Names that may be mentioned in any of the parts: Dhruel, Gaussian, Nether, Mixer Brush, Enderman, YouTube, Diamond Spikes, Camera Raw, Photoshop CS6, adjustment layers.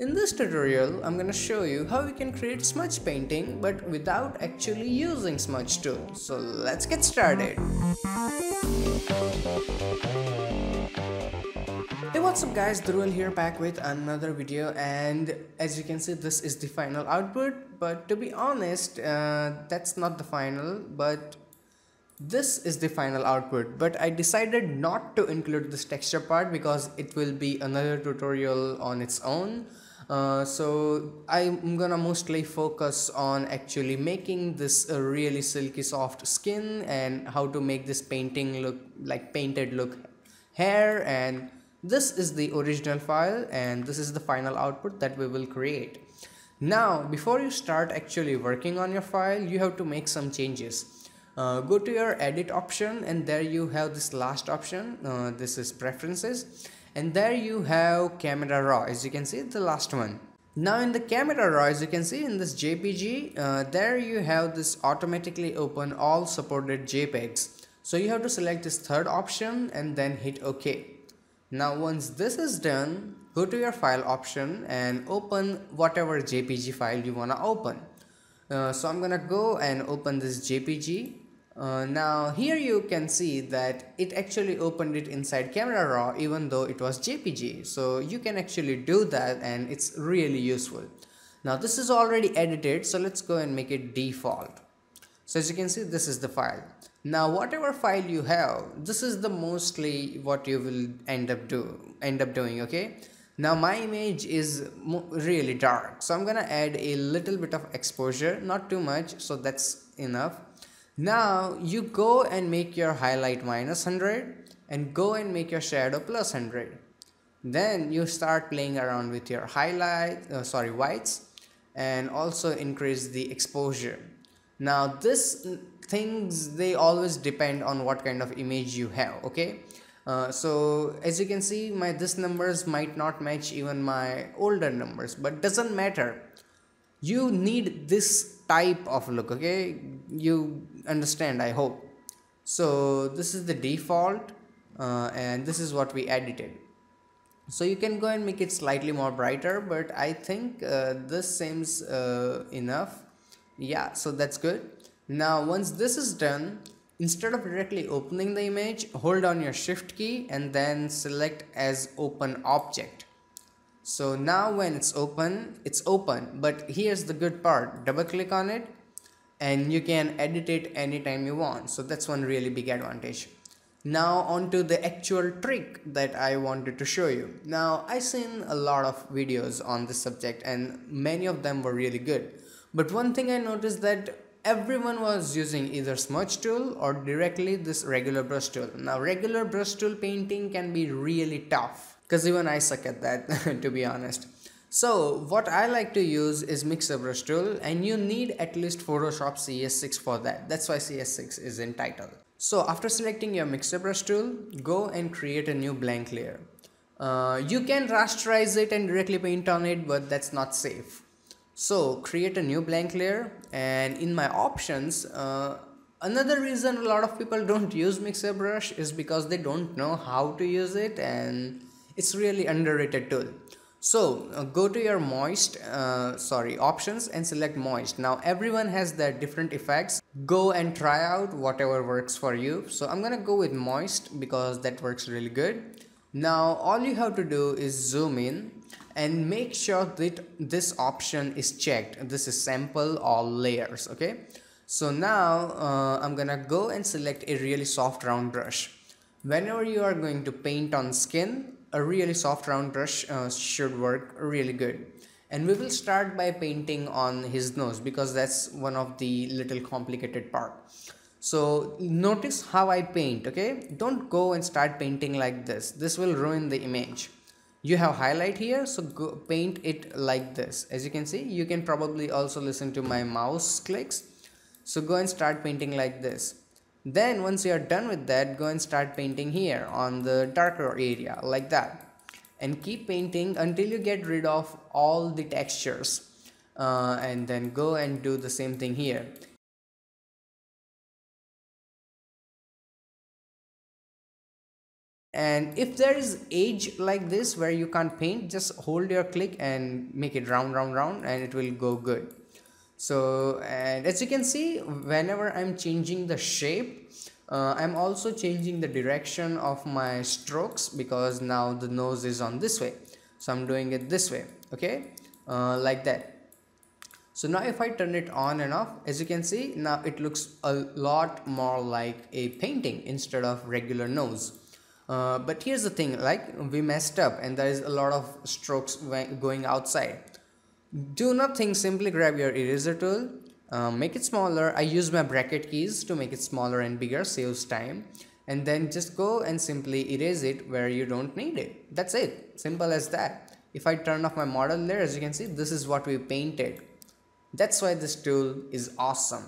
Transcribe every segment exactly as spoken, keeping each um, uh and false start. In this tutorial, I'm gonna show you how you can create smudge painting but without actually using smudge tool. So let's get started. Hey, what's up guys, Dhruel here, back with another video, and as you can see this is the final output, but to be honest uh, that's not the final, but this is the final output. But I decided not to include this texture part because it will be another tutorial on its own. Uh, so I'm gonna mostly focus on actually making this a really silky soft skin and how to make this painting look like painted look hair. And this is the original file and this is the final output that we will create. Now before you start actually working on your file, you have to make some changes. Uh, go to your edit option and there you have this last option, uh, this is preferences, and there you have Camera Raw, as you can see the last one. Now in the Camera Raw, as you can see in this J P G, uh, there you have this automatically open all supported JPEGs. So you have to select this third option and then hit OK. Now once this is done, go to your file option and open whatever J P G file you wanna open. Uh, so I'm gonna go and open this J P G. Uh, now here you can see that it actually opened it inside Camera Raw even though it was J P G. So you can actually do that and it's really useful. Now this is already edited, so let's go and make it default. So as you can see, this is the file. Now whatever file you have, this is the mostly what you will end up do end up doing. Okay. Now my image is really dark, so I'm gonna add a little bit of exposure, not too much, so that's enough. Now you go and make your highlight minus one hundred and go and make your shadow plus one hundred. Then you start playing around with your highlight, uh, sorry whites, and also increase the exposure. Now this things, they always depend on what kind of image you have. Okay. Uh, so as you can see, my this numbers might not match even my older numbers, but doesn't matter. You need this type of look. Okay, you understand, I hope. So this is the default, uh, and this is what we edited. So you can go and make it slightly more brighter, but I think uh, this seems uh, enough. Yeah, so that's good. Now once this is done, instead of directly opening the image, hold down your shift key and then select as open object. So now when it's open, it's open, but here's the good part, double click on it and you can edit it anytime you want. So that's one really big advantage. Now onto the actual trick that I wanted to show you. Now I've seen a lot of videos on this subject and many of them were really good, but one thing I noticed that everyone was using either smudge tool or directly this regular brush tool. Now regular brush tool painting can be really tough because even I suck at that to be honest. So what I like to use is Mixer Brush tool, and you need at least Photoshop C S six for that. That's why C S six is in title. So after selecting your Mixer Brush tool, go and create a new blank layer. Uh, you can rasterize it and directly paint on it, but that's not safe. So create a new blank layer, and in my options, uh, another reason a lot of people don't use Mixer Brush is because they don't know how to use it, and it's really underrated tool. So uh, go to your moist, uh, sorry options and select moist. Now everyone has their different effects. Go and try out whatever works for you. So I'm gonna go with moist because that works really good. Now all you have to do is zoom in and make sure that this option is checked. This is sample all layers. Okay, so now uh, I'm gonna go and select a really soft round brush. Whenever you are going to paint on skin, a really soft round brush uh, should work really good. And we will start by painting on his nose because that's one of the little complicated part. So notice how I paint. Okay, don't go and start painting like this. This will ruin the image. You have highlight here, so go paint it like this. As you can see, you can probably also listen to my mouse clicks. So go and start painting like this. Then once you are done with that, go and start painting here on the darker area like that. And keep painting until you get rid of all the textures. Uh, and then go and do the same thing here. And if there is edge like this where you can't paint, just hold your click and make it round, round, round, and it will go good. So, and as you can see, whenever I'm changing the shape, uh, I'm also changing the direction of my strokes, because now the nose is on this way. So I'm doing it this way, okay, uh, like that. So now if I turn it on and off, as you can see, now it looks a lot more like a painting instead of regular nose. Uh, but here's the thing, like we messed up and there is a lot of strokes going outside. Do nothing, simply grab your eraser tool, uh, make it smaller. I use my bracket keys to make it smaller and bigger, saves time. And then just go and simply erase it where you don't need it. That's it, simple as that. If I turn off my model layer, as you can see, this is what we painted. That's why this tool is awesome.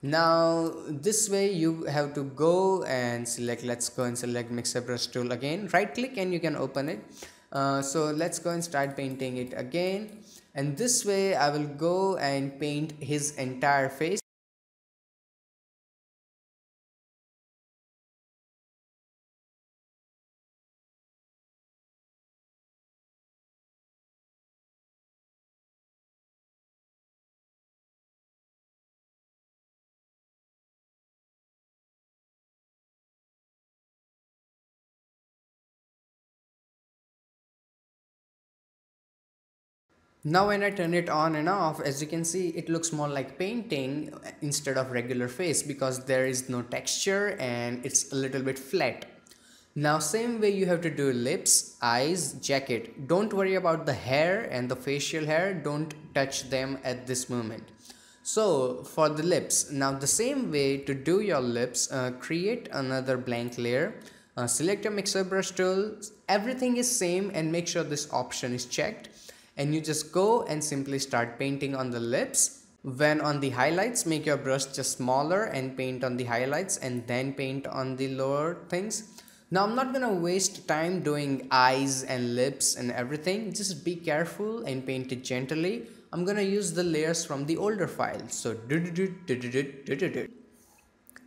Now this way you have to go and select, let's go and select Mixer Brush tool again, right click and you can open it. Uh, so let's go and start painting it again. And this way I will go and paint his entire face. Now when I turn it on and off, as you can see, it looks more like painting instead of regular face, because there is no texture and it's a little bit flat. Now same way you have to do lips, eyes, jacket. Don't worry about the hair and the facial hair, don't touch them at this moment. So for the lips, now the same way to do your lips, uh, create another blank layer. Uh, select your Mixer Brush tool, everything is same, and make sure this option is checked. And you just go and simply start painting on the lips. When on the highlights, make your brush just smaller and paint on the highlights, and then paint on the lower things. Now I'm not gonna waste time doing eyes and lips and everything. Just be careful and paint it gently. I'm gonna use the layers from the older file. So do do do do do do do do.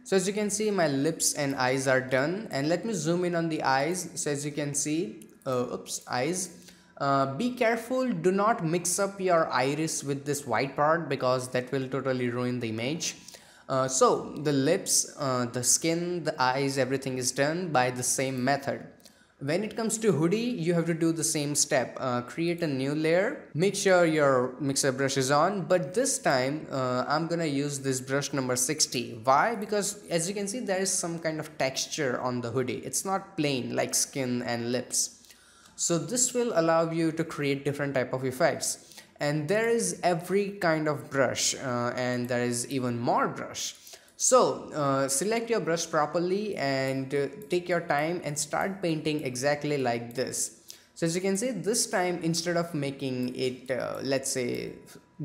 So as you can see, my lips and eyes are done. And let me zoom in on the eyes. So as you can see, uh, oops, eyes. Uh, be careful, do not mix up your iris with this white part, because that will totally ruin the image. Uh, so the lips, uh, the skin, the eyes, everything is done by the same method. When it comes to hoodie, you have to do the same step. Uh, create a new layer, make sure your Mixer Brush is on, but this time uh, I'm gonna use this brush number sixty. Why? Because as you can see, there is some kind of texture on the hoodie. It's not plain like skin and lips. So this will allow you to create different type of effects, and there is every kind of brush, uh, and there is even more brush. So uh, select your brush properly and uh, take your time and start painting exactly like this. So as you can see, this time instead of making it uh, let's say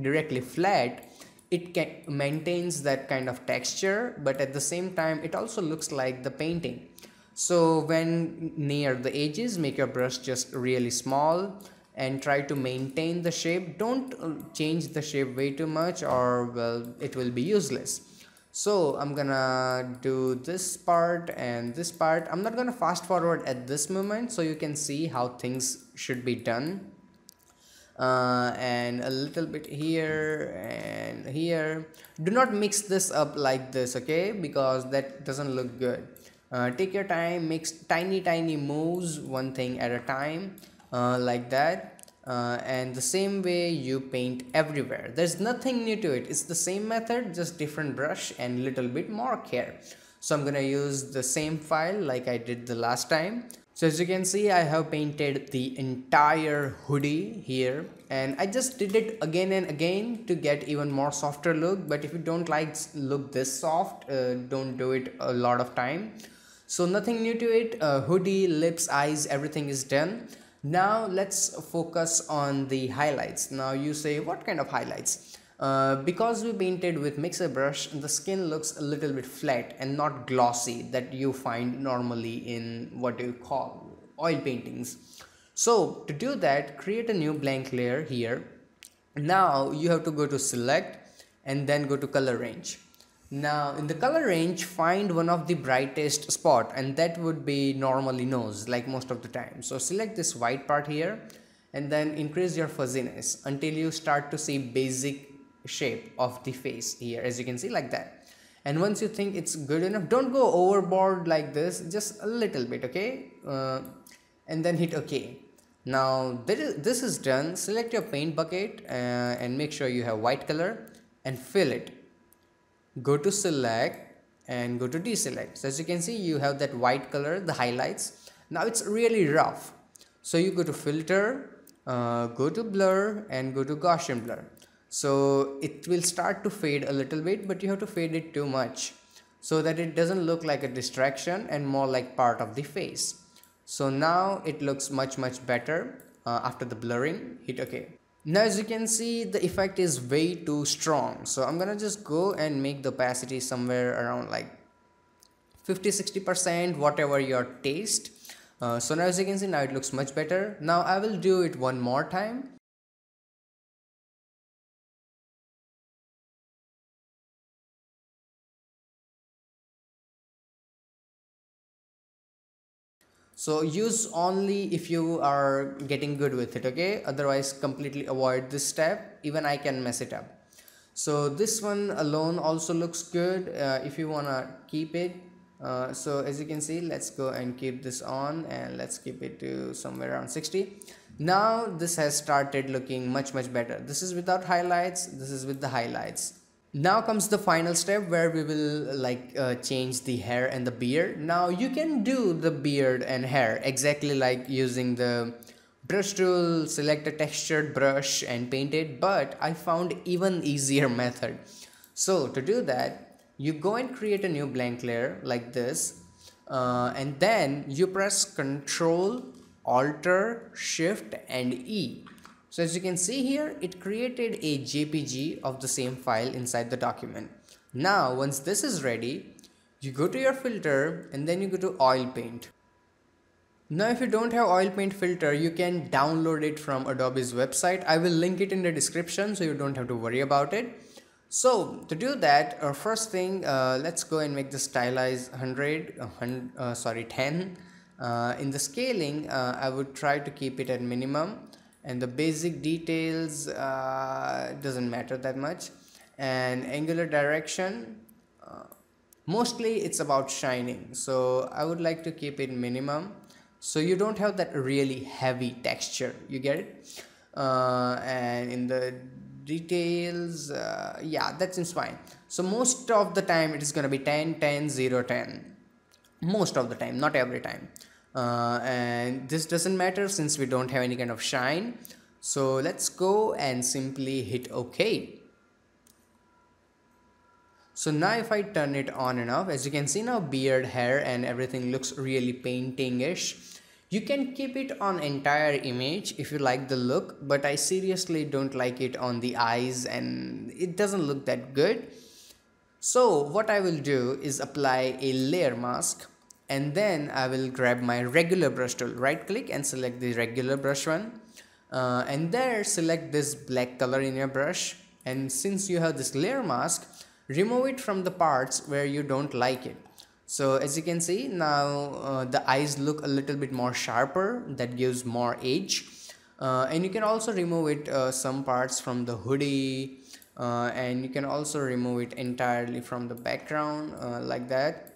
directly flat, it can maintains that kind of texture, but at the same time it also looks like the painting. So when near the edges, make your brush just really small and try to maintain the shape. Don't change the shape way too much, or well, it will be useless. So I'm gonna do this part and this part. I'm not gonna fast forward at this moment, so you can see how things should be done. Uh, and a little bit here and here. Do not mix this up like this, okay? Because that doesn't look good. Uh, take your time, make tiny tiny moves, one thing at a time, uh, like that, uh, and the same way you paint everywhere. There's nothing new to it, it's the same method, just different brush and little bit more care. So I'm gonna use the same file like I did the last time. So as you can see, I have painted the entire hoodie here, and I just did it again and again to get even more softer look. But if you don't like look this soft, uh, don't do it a lot of time. So nothing new to it, uh, hoodie, lips, eyes, everything is done. Now let's focus on the highlights. Now you say, what kind of highlights? Uh, because we painted with Mixer Brush, the skin looks a little bit flat and not glossy that you find normally in what you call oil paintings. So to do that, create a new blank layer here. Now you have to go to select and then go to color range. Now in the color range, find one of the brightest spot, and that would be normally nose, like most of the time. So select this white part here and then increase your fuzziness until you start to see basic shape of the face here, as you can see, like that. And once you think it's good enough, don't go overboard like this, just a little bit, okay? Uh, and then hit OK. Now this is done. Select your paint bucket uh, and make sure you have white color and fill it. Go to select and go to deselect. So as you can see, you have that white color, the highlights. Now it's really rough, so you go to filter, uh, go to blur and go to Gaussian blur. So it will start to fade a little bit, but you have to fade it too much so that it doesn't look like a distraction and more like part of the face. So now it looks much much better uh, after the blurring. Hit OK. Now as you can see, the effect is way too strong, so I'm gonna just go and make the opacity somewhere around like fifty sixty percent, whatever your taste. Uh, so now as you can see, now it looks much better. Now I will do it one more time. So use only if you are getting good with it, okay? Otherwise completely avoid this step. Even I can mess it up. So this one alone also looks good uh, if you wanna keep it. Uh, so as you can see, let's go and keep this on and let's keep it to somewhere around sixty. Now this has started looking much much better. This is without highlights, this is with the highlights. Now comes the final step where we will like uh, change the hair and the beard. Now you can do the beard and hair exactly like using the brush tool. Select a textured brush and paint it, but I found even easier method. So to do that, you go and create a new blank layer like this, uh, and then you press Control, Alter, Shift and E. So as you can see here, it created a J P G of the same file inside the document. Now once this is ready, you go to your filter and then you go to oil paint. Now if you don't have oil paint filter, you can download it from Adobe's website. I will link it in the description so you don't have to worry about it. So to do that, our first thing, uh, let's go and make the stylize one hundred, uh, one hundred uh, sorry ten. Uh, in the scaling, uh, I would try to keep it at minimum. And the basic details uh, doesn't matter that much. And angular direction, uh, mostly it's about shining, so I would like to keep it minimum so you don't have that really heavy texture, you get it? Uh, and in the details, uh, yeah, that seems fine. So most of the time it is gonna be ten, ten, zero, ten, most of the time, not every time. Uh, and this doesn't matter since we don't have any kind of shine. So let's go and simply hit OK. So now if I turn it on and off, as you can see, now beard, hair and everything looks really painting-ish. You can keep it on entire image if you like the look, but I seriously don't like it on the eyes and it doesn't look that good. So what I will do is apply a layer mask. And then I will grab my regular brush tool, right click and select the regular brush one, uh, and there select this black color in your brush, and since you have this layer mask, remove it from the parts where you don't like it. So as you can see now, uh, the eyes look a little bit more sharper, that gives more edge, uh, and you can also remove it uh, some parts from the hoodie, uh, and you can also remove it entirely from the background uh, like that.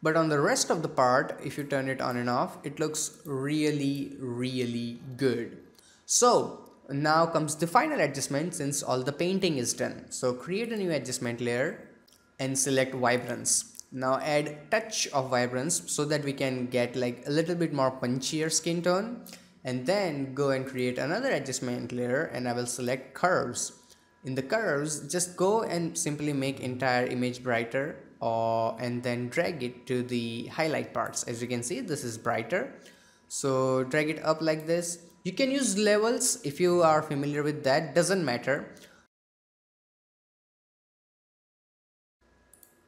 But on the rest of the part, if you turn it on and off, it looks really, really good. So now comes the final adjustment since all the painting is done. So create a new adjustment layer and select vibrance. Now add touch of vibrance so that we can get like a little bit more punchier skin tone, and then go and create another adjustment layer and I will select curves. In the curves, just go and simply make entire image brighter. Uh, and then drag it to the highlight parts. As you can see, this is brighter, so drag it up like this. You can use levels if you are familiar with that, doesn't matter.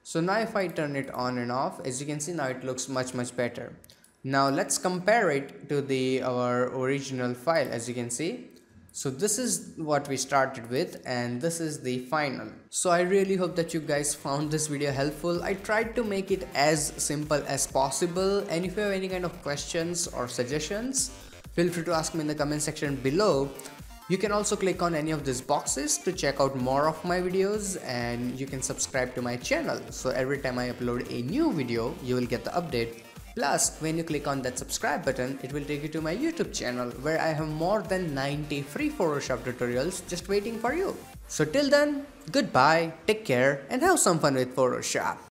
So now if I turn it on and off, as you can see now it looks much much better. Now let's compare it to the our original file. As you can see, So this is what we started with, and this is the final. So I really hope that you guys found this video helpful. I tried to make it as simple as possible, and if you have any kind of questions or suggestions, feel free to ask me in the comment section below. You can also click on any of these boxes to check out more of my videos, and you can subscribe to my channel, so every time I upload a new video you will get the update. Plus, when you click on that subscribe button, it will take you to my YouTube channel where I have more than ninety free Photoshop tutorials just waiting for you. So till then, goodbye, take care, and have some fun with Photoshop.